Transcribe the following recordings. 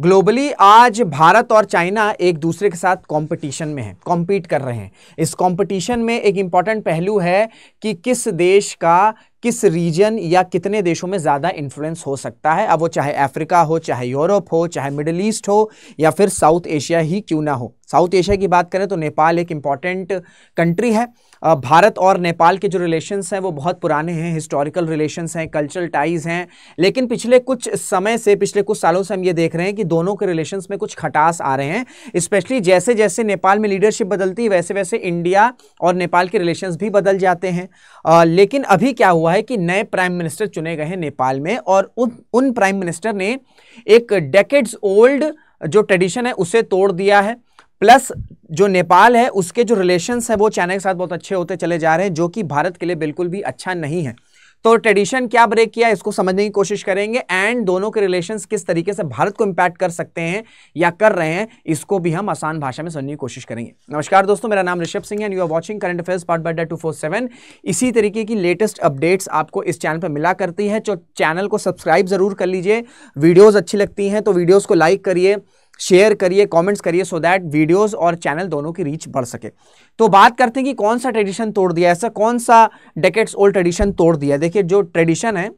Globally आज भारत और China एक दूसरे के साथ कंपटीशन में है, कॉम्पीट कर रहे हैं। इस कंपटीशन में एक इम्पॉर्टेंट पहलू है कि किस देश का किस रीजन या कितने देशों में ज़्यादा इन्फ्लुएंस हो सकता है। अब वो चाहे अफ्रीका हो, चाहे यूरोप हो, चाहे मिडिल ईस्ट हो, या फिर साउथ एशिया ही क्यों ना हो। साउथ एशिया की बात करें तो नेपाल एक इम्पॉर्टेंट कंट्री है। भारत और नेपाल के जो रिलेशंस हैं वो बहुत पुराने हैं, हिस्टोरिकल रिलेशंस हैं, कल्चरल टाइज हैं, लेकिन पिछले कुछ समय से, पिछले कुछ सालों से हम ये देख रहे हैं कि दोनों के रिलेशंस में कुछ खटास आ रहे हैं। स्पेशली जैसे जैसे नेपाल में लीडरशिप बदलती है वैसे वैसे इंडिया और नेपाल के रिलेशंस भी बदल जाते हैं। लेकिन अभी क्या हुआ है कि नए प्राइम मिनिस्टर चुने गए हैं नेपाल में, और उन प्राइम मिनिस्टर ने एक डेकेड्स ओल्ड जो ट्रेडिशन है उसे तोड़ दिया है। प्लस जो नेपाल है उसके जो रिलेशंस है वो चाइना के साथ बहुत अच्छे होते चले जा रहे हैं, जो कि भारत के लिए बिल्कुल भी अच्छा नहीं है। तो ट्रेडिशन क्या ब्रेक किया, इसको समझने की कोशिश करेंगे, एंड दोनों के रिलेशंस किस तरीके से भारत को इम्पैक्ट कर सकते हैं या कर रहे हैं, इसको भी हम आसान भाषा में समझने की कोशिश करेंगे। नमस्कार दोस्तों, मेरा नाम ऋषभ सिंह है and you are watching current affairs part by अड्डा247। इसी तरीके की लेटेस्ट अपडेट्स आपको इस चैनल पर मिला करती है, जो चैनल को सब्सक्राइब ज़रूर कर लीजिए। वीडियोज़ अच्छी लगती हैं तो वीडियोज़ को लाइक करिए, शेयर करिए, कमेंट्स करिए, सो दैट वीडियोस और चैनल दोनों की रीच बढ़ सके। तो बात करते हैं कि कौन सा ट्रेडिशन तोड़ दिया, ऐसा कौन सा डेकेड्स ओल्ड ट्रेडिशन तोड़ दिया। देखिए जो ट्रेडिशन है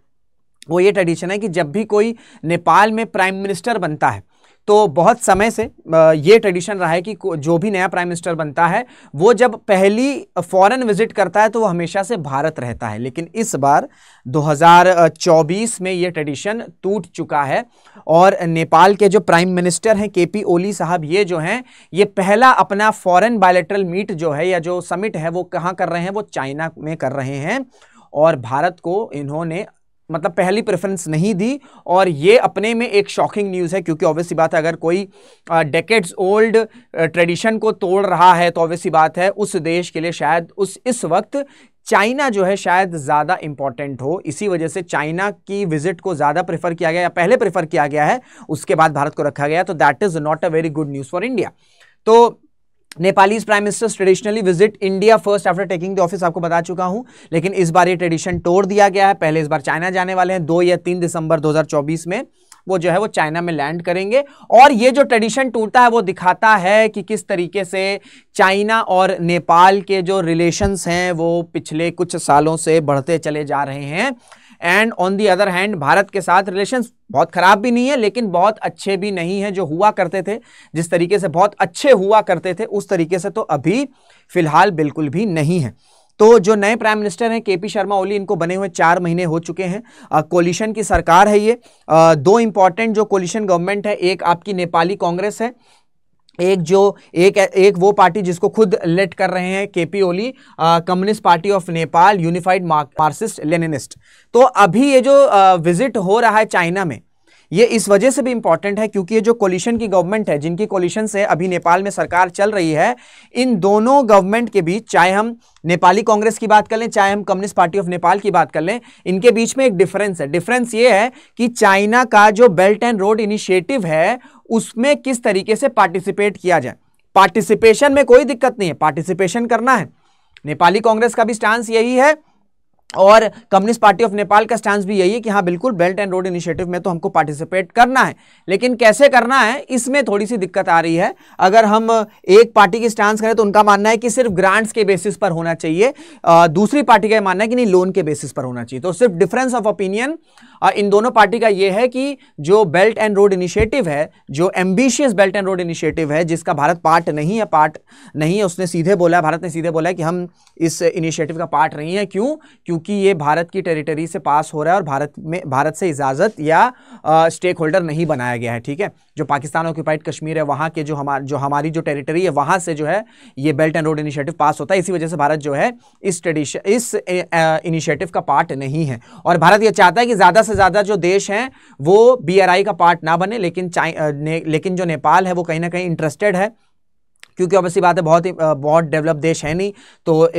वो ये ट्रेडिशन है कि जब भी कोई नेपाल में प्राइम मिनिस्टर बनता है तो बहुत समय से ये ट्रेडिशन रहा है कि जो भी नया प्राइम मिनिस्टर बनता है वो जब पहली फॉरेन विजिट करता है तो वो हमेशा से भारत रहता है। लेकिन इस बार 2024 में ये ट्रेडिशन टूट चुका है, और नेपाल के जो प्राइम मिनिस्टर हैं केपी ओली साहब, ये जो हैं ये पहला अपना फॉरेन बायलैटरल मीट जो है या जो समिट है वो कहाँ कर रहे हैं, वो चाइना में कर रहे हैं। और भारत को इन्होंने मतलब पहली प्रेफरेंस नहीं दी, और ये अपने में एक शॉकिंग न्यूज़ है, क्योंकि ऑब्वियसली बात है अगर कोई डेकेड्स ओल्ड ट्रेडिशन को तोड़ रहा है तो ऑब्वियसली बात है उस देश के लिए शायद इस वक्त चाइना जो है शायद ज़्यादा इम्पॉर्टेंट हो। इसी वजह से चाइना की विजिट को ज़्यादा प्रेफर किया गया, या पहले प्रेफर किया गया है, उसके बाद भारत को रखा गया। तो that is not a very good news for India. तो Nepalese prime minister traditionally visit India first after taking the office, आपको बता चुका हूं, लेकिन इस बार ये ट्रेडिशन तोड़ दिया गया है। पहले इस बार चाइना जाने वाले हैं, 2 या 3 दिसंबर 2024 में वो जो है वो चाइना में लैंड करेंगे। और ये जो ट्रेडिशन टूटा है वो दिखाता है कि किस तरीके से चाइना और नेपाल के जो रिलेशंस हैं वो पिछले कुछ सालों से बढ़ते चले जा रहे हैं। And on the other hand Bharat के साथ रिलेशंस बहुत ख़राब भी नहीं है लेकिन बहुत अच्छे भी नहीं हैं। जो हुआ करते थे, जिस तरीके से बहुत अच्छे हुआ करते थे, उस तरीके से तो अभी फ़िलहाल बिल्कुल भी नहीं है। तो जो नए प्राइम मिनिस्टर हैं केपी शर्मा ओली, इनको बने हुए 4 महीने हो चुके हैं। कोलिशन की सरकार है ये। दो इम्पॉर्टेंट जो कोलिशन गवर्नमेंट है, एक आपकी नेपाली कांग्रेस है, एक वो पार्टी जिसको खुद लेड कर रहे हैं KP Oli, communist party of Nepal unified Marxist Leninist. तो अभी ये जो विजिट हो रहा है चाइना में, ये इस वजह से भी इम्पॉर्टेंट है क्योंकि ये जो कोलिशन की गवर्नमेंट है, जिनकी कोलिशन से अभी नेपाल में सरकार चल रही है, इन दोनों गवर्नमेंट के बीच, चाहे हम नेपाली कांग्रेस की बात कर लें, चाहे हम कम्युनिस्ट पार्टी ऑफ नेपाल की बात कर लें, इनके बीच में एक डिफरेंस है। डिफरेंस ये है कि चाइना का जो बेल्ट एंड रोड इनिशिएटिव है उसमें किस तरीके से पार्टिसिपेट किया जाए। पार्टिसिपेशन में कोई दिक्कत नहीं है, पार्टिसिपेशन करना है, नेपाली कांग्रेस का भी स्टांस यही है और कम्युनिस्ट पार्टी ऑफ नेपाल का स्टांस भी यही है कि हाँ बिल्कुल बेल्ट एंड रोड इनिशिएटिव में तो हमको पार्टिसिपेट करना है, लेकिन कैसे करना है इसमें थोड़ी सी दिक्कत आ रही है। अगर हम एक पार्टी की स्टांस करें तो उनका मानना है कि सिर्फ ग्रांट्स के बेसिस पर होना चाहिए, दूसरी पार्टी का मानना है कि नहीं लोन के बेसिस पर होना चाहिए। तो सिर्फ डिफरेंस ऑफ ओपिनियन इन दोनों पार्टी का ये है कि जो बेल्ट एंड रोड इनिशिएटिव है, जो ambitious belt and road initiative है, जिसका भारत पार्ट नहीं है, उसने सीधे बोला, भारत ने सीधे बोला कि हम इस इनिशिएटिव का पार्ट नहीं है। क्योंकि ये भारत की टेरिटरी से पास हो रहा है और भारत से इजाज़त या स्टेक होल्डर नहीं बनाया गया है। ठीक है, जो पाकिस्तान ऑक्यूपाइड कश्मीर है वहाँ के हमारी जो टेरिटरी है वहाँ से जो है ये बेल्ट एंड रोड इनिशिएटिव पास होता है। इसी वजह से भारत जो है इस इनिशिएटिव का पार्ट नहीं है, और भारत ये चाहता है कि ज़्यादा से ज़्यादा जो देश हैं वो BRI का पार्ट ना बने। लेकिन जो नेपाल है वो कहीं ना कहीं इंटरेस्टेड है, क्योंकि ऑब्वियसली बात है बहुत डेवलप देश है नहीं। तो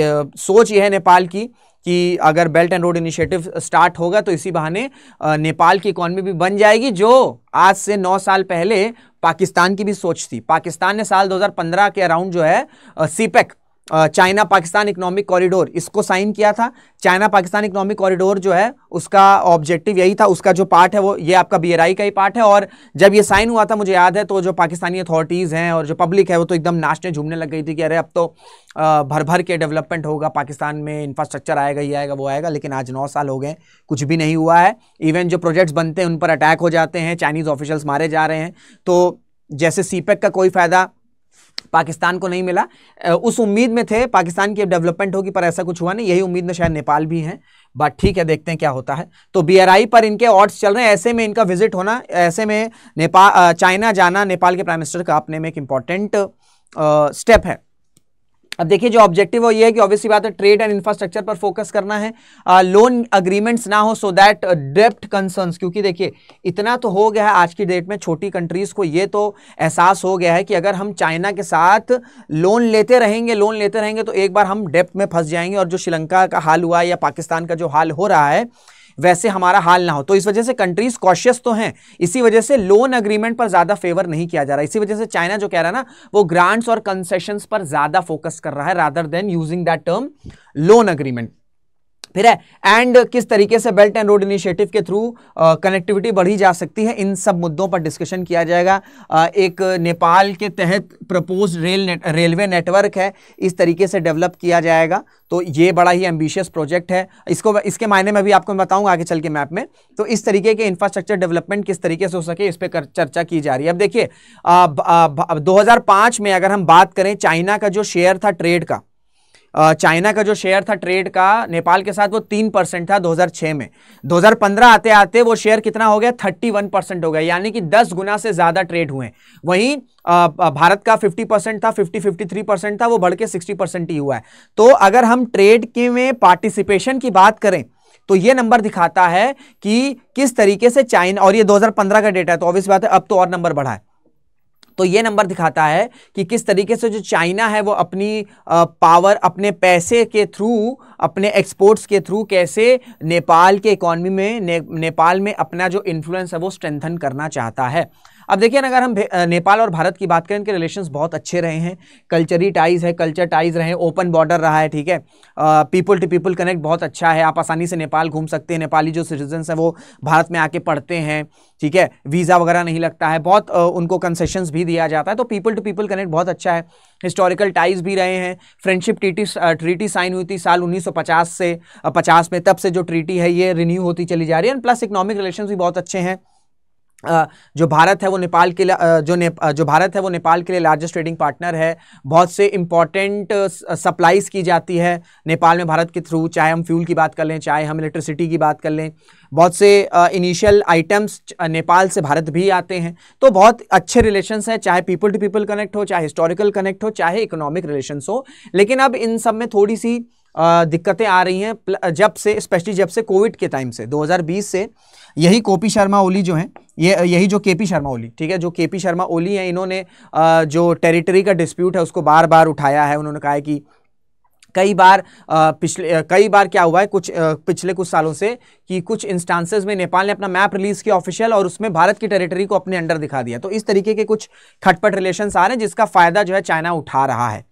सोच ये है नेपाल की कि अगर belt and road initiative start होगा तो इसी बहाने नेपाल की इकॉनमी भी बन जाएगी, जो आज से 9 साल पहले पाकिस्तान की भी सोच थी। पाकिस्तान ने साल 2015 के अराउंड जो है CPEC China Pakistan economic corridor इसको साइन किया था। चाइना पाकिस्तान इकनॉमिक कॉरिडोर जो है उसका ऑब्जेक्टिव यही था, उसका जो पार्ट है वो ये आपका बीआरआई का ही पार्ट है। और जब ये साइन हुआ था मुझे याद है तो जो पाकिस्तानी अथॉरिटीज़ हैं और जो पब्लिक है वो तो एकदम नाचने झूमने लग गई थी कि अरे अब तो भर भर के डेवलपमेंट होगा पाकिस्तान में, इंफ्रास्ट्रक्चर आएगा, ये आएगा, वो आएगा। लेकिन आज 9 साल हो गए, कुछ भी नहीं हुआ है। इवन जो प्रोजेक्ट्स बनते हैं उन पर अटैक हो जाते हैं, चाइनीज़ ऑफिशियल्स मारे जा रहे हैं। तो जैसे सीपेक का कोई फ़ायदा पाकिस्तान को नहीं मिला, उस उम्मीद में थे पाकिस्तान की डेवलपमेंट होगी, पर ऐसा कुछ हुआ नहीं। यही उम्मीद में शायद नेपाल भी हैं, बट ठीक है, देखते हैं क्या होता है। तो बीआरआई पर इनके ऑड्स चल रहे हैं, ऐसे में इनका विजिट होना, ऐसे में नेपाल चाइना जाना नेपाल के प्राइम मिनिस्टर का अपने में एक इम्पॉर्टेंट स्टेप है। अब देखिए जो ऑब्जेक्टिव है ये है कि ऑब्वियसली बात है ट्रेड एंड इंफ्रास्ट्रक्चर पर फोकस करना है, लोन अग्रीमेंट्स ना हो सो दैट डेप्ट कंसर्न्स, क्योंकि देखिए इतना तो हो गया है आज की डेट में छोटी कंट्रीज़ को ये तो एहसास हो गया है कि अगर हम चाइना के साथ लोन लेते रहेंगे तो एक बार हम डेप्ट में फंस जाएंगे, और जो श्रीलंका का हाल हुआ है या पाकिस्तान का जो हाल हो रहा है वैसे हमारा हाल ना हो। तो इस वजह से कंट्रीज कॉशियस तो हैं, इसी वजह से लोन एग्रीमेंट पर ज़्यादा फेवर नहीं किया जा रहा है। इसी वजह से चाइना जो कह रहा है ना वो ग्रांट्स और कंसेशंस पर ज़्यादा फोकस कर रहा है rather than using that term loan agreement. फिर है एंड किस तरीके से बेल्ट एंड रोड इनिशिएटिव के थ्रू कनेक्टिविटी बढ़ी जा सकती है, इन सब मुद्दों पर डिस्कशन किया जाएगा। एक नेपाल के तहत प्रपोज रेलवे नेटवर्क है, इस तरीके से डेवलप किया जाएगा। तो ये बड़ा ही एम्बिशियस प्रोजेक्ट है, इसको इसके मायने में भी आपको बताऊंगा आगे चल के मैप में। तो इस तरीके के इंफ्रास्ट्रक्चर डेवलपमेंट किस तरीके से हो सके इस पर चर्चा की जा रही है। अब देखिए 2005 में अगर हम बात करें चाइना का जो शेयर था ट्रेड का, नेपाल के साथ वो 3% था 2006 में। 2015 आते आते वो शेयर कितना हो गया, 31% हो गया, यानी कि 10 गुना से ज़्यादा ट्रेड हुए। वहीं भारत का 50% था, 53% था, वो बढ़ के 60% ही हुआ है। तो अगर हम ट्रेड के में पार्टिसिपेशन की बात करें तो ये नंबर दिखाता है कि किस तरीके से चाइना, और ये 2015 का डेटा है तो ऑब्वियस बात है अब तो और नंबर बढ़ा है, तो ये नंबर दिखाता है कि किस तरीके से जो चाइना है वो अपनी पावर, अपने पैसे के थ्रू, अपने एक्सपोर्ट्स के थ्रू कैसे नेपाल के इकोनॉमी में नेपाल में अपना जो इन्फ्लुएंस है वो स्ट्रेंथन करना चाहता है। अब देखिए अगर हम नेपाल और भारत की बात करें, इनके रिलेशंस बहुत अच्छे रहे हैं, कल्चर टाइज रहे, ओपन बॉर्डर रहा है, ठीक है, पीपल टू पीपल कनेक्ट बहुत अच्छा है, आप आसानी से नेपाल घूम सकते हैं, नेपाली जो सिटीजन्स हैं वो भारत में आके पढ़ते हैं, ठीक है, वीज़ा वगैरह नहीं लगता है, बहुत उनको कंसेशंस भी दिया जाता है, तो पीपल टू पीपल कनेक्ट बहुत अच्छा है। हिस्टोरिकल टाइज भी रहे हैं, फ्रेंडशिप ट्रीटी साइन हुई थी साल 1950 से 50 में, तब से जो ट्रीटी है ये रिन्यू होती चली जा रही है। एंड प्लस इकोनॉमिक रिलेशंस भी बहुत अच्छे हैं। जो भारत है वो नेपाल के लिए लार्जेस्ट ट्रेडिंग पार्टनर है, बहुत से इम्पॉर्टेंट सप्लाईज की जाती है नेपाल में भारत के थ्रू, चाहे हम फ्यूल की बात कर लें, चाहे हम इलेक्ट्रिसिटी की बात कर लें, बहुत से इनिशियल आइटम्स नेपाल से भारत भी आते हैं। तो बहुत अच्छे रिलेशंस हैं, चाहे पीपल टू पीपल कनेक्ट हो, चाहे हिस्टोरिकल कनेक्ट हो, चाहे इकोनॉमिक रिलेशंस हो। लेकिन अब इन सब में थोड़ी सी दिक्कतें आ रही हैं स्पेशली जब से कोविड के टाइम से 2020 से यही केपी शर्मा ओली हैं, इन्होंने जो टेरिटरी का डिस्प्यूट है उसको बार बार उठाया है। उन्होंने कहा है कि कई बार क्या हुआ है पिछले कुछ सालों से कि कुछ इंस्टांसेस में नेपाल ने अपना मैप रिलीज़ किया ऑफिशियल और उसमें भारत की टेरिटरी को अपने अंडर दिखा दिया। तो इस तरीके के कुछ खटपट रिलेशंस आ रहे हैं जिसका फ़ायदा जो है चाइना उठा रहा है।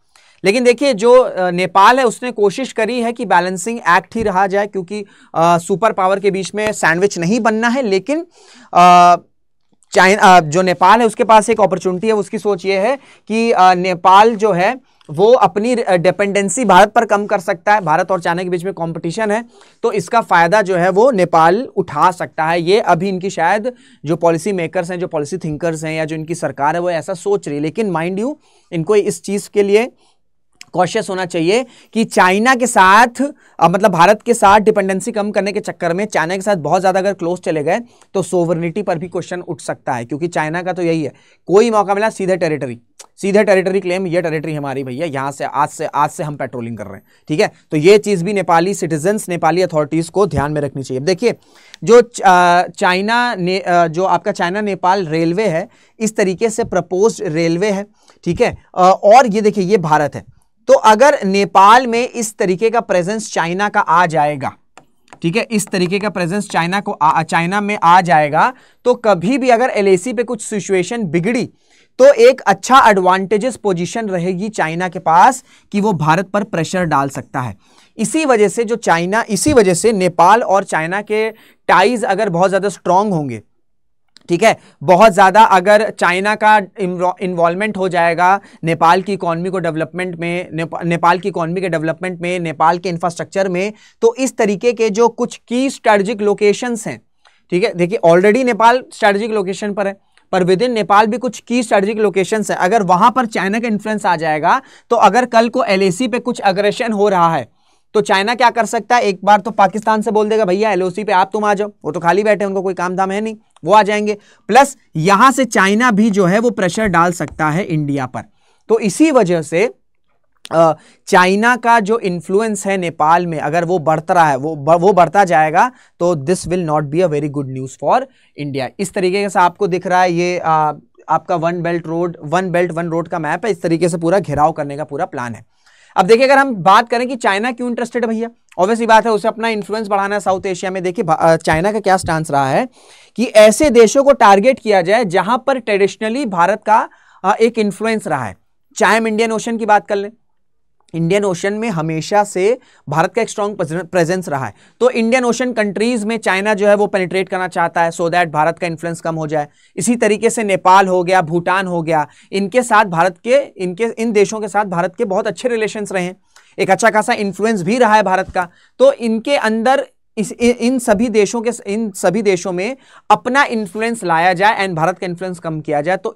लेकिन देखिए जो नेपाल है उसने कोशिश करी है कि बैलेंसिंग एक्ट ही रहा जाए, क्योंकि सुपर पावर के बीच में सैंडविच नहीं बनना है। लेकिन चाइना जो नेपाल है उसके पास एक अपॉर्चुनिटी है, उसकी सोच ये है कि नेपाल जो है वो अपनी डिपेंडेंसी भारत पर कम कर सकता है। भारत और चाइना के बीच में कंपटीशन है तो इसका फ़ायदा जो है वो नेपाल उठा सकता है। ये अभी इनकी शायद जो पॉलिसी मेकर्स हैं, जो पॉलिसी थिंकर्स हैं, या जो इनकी सरकार है वो ऐसा सोच रही है। लेकिन माइंड यू इनको इस चीज़ के लिए कॉशियस होना चाहिए कि चाइना के साथ मतलब भारत के साथ डिपेंडेंसी कम करने के चक्कर में चाइना के साथ बहुत ज़्यादा अगर क्लोज चले गए तो सोवरेनिटी पर भी क्वेश्चन उठ सकता है, क्योंकि चाइना का तो यही है, कोई मौका मिला सीधे टेरिटरी क्लेम, ये टेरिटरी हमारी भैया, यहाँ से आज से हम पेट्रोलिंग कर रहे हैं, ठीक है। तो ये चीज़ भी नेपाली सिटीजन्स, नेपाली अथॉरिटीज़ को ध्यान में रखनी चाहिए। देखिए जो चाइना नेपाल रेलवे है, इस तरीके से प्रपोज रेलवे है, ठीक है, और ये देखिए ये भारत है। तो अगर नेपाल में इस तरीके का प्रेजेंस चाइना का आ जाएगा, ठीक है, इस तरीके का प्रेजेंस चाइना में आ जाएगा तो कभी भी अगर एलएसी पे कुछ सिचुएशन बिगड़ी तो एक अच्छा एडवांटेजेस पोजीशन रहेगी चाइना के पास कि वो भारत पर प्रेशर डाल सकता है। इसी वजह से नेपाल और चाइना के टाइज अगर बहुत ज़्यादा स्ट्रांग होंगे, ठीक है, बहुत ज़्यादा अगर चाइना का इन्वॉल्वमेंट हो जाएगा नेपाल की इकॉनमी को डेवलपमेंट में, नेपाल की इकॉनमी के डेवलपमेंट में, नेपाल के इंफ्रास्ट्रक्चर में, तो इस तरीके के जो कुछ की स्ट्रैटेजिक लोकेशंस हैं, ठीक है, देखिए ऑलरेडी नेपाल स्ट्रैटेजिक लोकेशन पर है, पर विद इन नेपाल भी कुछ की स्ट्रैटेजिक लोकेशंस हैं, अगर वहाँ पर चाइना का इन्फ्लुएंस आ जाएगा तो अगर कल को एलएसी पे कुछ अग्रेशन हो रहा है तो चाइना क्या कर सकता है, एक बार तो पाकिस्तान से बोल देगा भैया एलओसी पे आप तुम आ जाओ, वो तो खाली बैठे उनको कोई काम धाम है नहीं, वो आ जाएंगे। प्लस यहाँ से चाइना भी जो है वो प्रेशर डाल सकता है इंडिया पर। तो इसी वजह से चाइना का जो इन्फ्लुएंस है नेपाल में अगर वो बढ़ता रहा है, वो बढ़ता जाएगा, तो this will not be a very good news for India. इस तरीके से आपको दिख रहा है ये आपका वन बेल्ट वन रोड का मैप है, इस तरीके से पूरा घेराव करने का पूरा प्लान है। अब देखिए अगर हम बात करें कि चाइना क्यों इंटरेस्टेड है, भैया ऑब्वियसली बात है उसे अपना इन्फ्लुएंस बढ़ाना है साउथ एशिया में। देखिए चाइना का क्या स्टांस रहा है कि ऐसे देशों को टारगेट किया जाए जहां पर ट्रेडिशनली भारत का एक इन्फ्लुएंस रहा है, चाहे हम इंडियन ओशन की बात कर लें, इंडियन ओशन में हमेशा से भारत का एक स्ट्रांग प्रेजेंस रहा है, तो इंडियन ओशन कंट्रीज़ में चाइना जो है वो पेनिट्रेट करना चाहता है सो दैट भारत का इन्फ्लुएंस कम हो जाए। इसी तरीके से नेपाल हो गया, भूटान हो गया, इनके साथ भारत के इन देशों के साथ भारत के बहुत अच्छे रिलेशंस रहे हैं, एक अच्छा खासा इन्फ्लुएंस भी रहा है भारत का, तो इनके अंदर इन सभी देशों में अपना इन्फ्लुएंस लाया जाए एंड भारत का इन्फ्लुएंस कम किया जाए। तो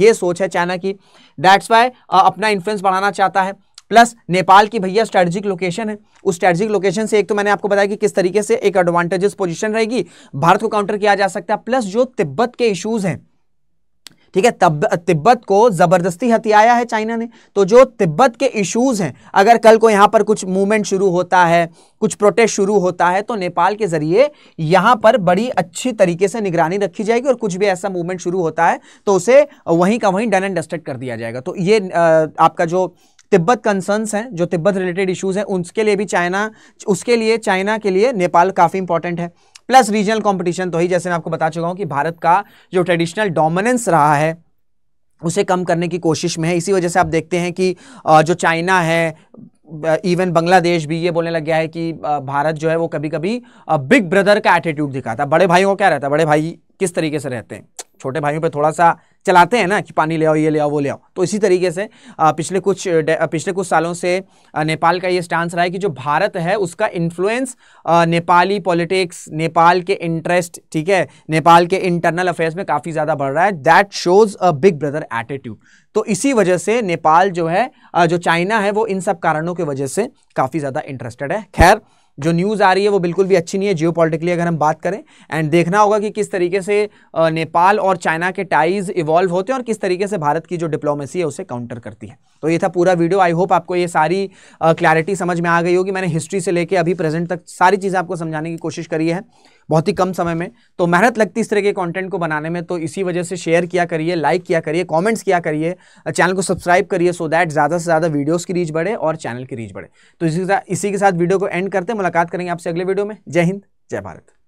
ये सोच है चाइना की, दैट्स वाई अपना इन्फ्लुएंस बढ़ाना चाहता है। प्लस नेपाल की भैया स्ट्रैटेजिक लोकेशन है, उस स्ट्रैटेजिक लोकेशन से एक तो मैंने आपको बताया कि किस तरीके से एक एडवांटेजेस पोजीशन रहेगी, भारत को काउंटर किया जा सकता है। प्लस जो तिब्बत के इश्यूज हैं, ठीक है, तिब्बत को ज़बरदस्ती हथियाया है चाइना ने, तो जो तिब्बत के इश्यूज़ हैं अगर कल को यहाँ पर कुछ मूवमेंट शुरू होता है, कुछ प्रोटेस्ट शुरू होता है, तो नेपाल के ज़रिए यहाँ पर बड़ी अच्छी तरीके से निगरानी रखी जाएगी और कुछ भी ऐसा मूवमेंट शुरू होता है तो उसे वहीं का वहीं डन एंड डस्टेड कर दिया जाएगा। तो ये आपका जो तिब्बत कंसर्न्स हैं, जो तिब्बत रिलेटेड इश्यूज़ हैं, उसके लिए चाइना के लिए नेपाल काफ़ी इंपॉर्टेंट है। प्लस रीजनल कंपटीशन, तो ही जैसे मैं आपको बता चुका हूँ कि भारत का जो ट्रेडिशनल डोमिनेंस रहा है उसे कम करने की कोशिश में है। इसी वजह से आप देखते हैं कि जो चाइना है, इवन बांग्लादेश भी ये बोलने लग गया है कि भारत जो है वो कभी कभी बिग ब्रदर का एटीट्यूड दिखाता है, बड़े भाइयों को क्या रहता है, बड़े भाई किस तरीके से रहते हैं, छोटे भाइयों पे थोड़ा सा चलाते हैं ना कि पानी ले आओ, ये ले आओ, वो ले आओ। तो इसी तरीके से पिछले कुछ सालों से नेपाल का ये स्टांस रहा है कि जो भारत है उसका इन्फ्लुएंस नेपाली पॉलिटिक्स, नेपाल के इंटरेस्ट, ठीक है, नेपाल के इंटरनल अफेयर्स में काफ़ी ज़्यादा बढ़ रहा है। That shows a big brother attitude. तो इसी वजह से नेपाल जो है, जो चाइना है, वो इन सब कारणों की वजह से काफ़ी ज़्यादा इंटरेस्टेड है। खैर, जो न्यूज़ आ रही है वो बिल्कुल भी अच्छी नहीं है जियोपॉलिटिकली अगर हम बात करें, एंड देखना होगा कि किस तरीके से नेपाल और चाइना के टाइज इवॉल्व होते हैं और किस तरीके से भारत की जो डिप्लोमेसी है उसे काउंटर करती है। तो ये था पूरा वीडियो। आई होप आपको ये सारी क्लैरिटी समझ में आ गई होगी। मैंने हिस्ट्री से लेके अभी प्रेजेंट तक सारी चीज़ें आपको समझाने की कोशिश करी है बहुत ही कम समय में, तो मेहनत लगती इस तरह के कंटेंट को बनाने में। तो इसी वजह से शेयर किया करिए, लाइक किया करिए, कमेंट्स किया करिए, चैनल को सब्सक्राइब करिए सो दैट ज़्यादा से ज़्यादा वीडियोस की रीच बढ़े और चैनल की रीच बढ़े। तो इसी के साथ वीडियो को एंड करते हैं, मुलाकात करेंगे आपसे अगले वीडियो में। जय हिंद, जय भारत।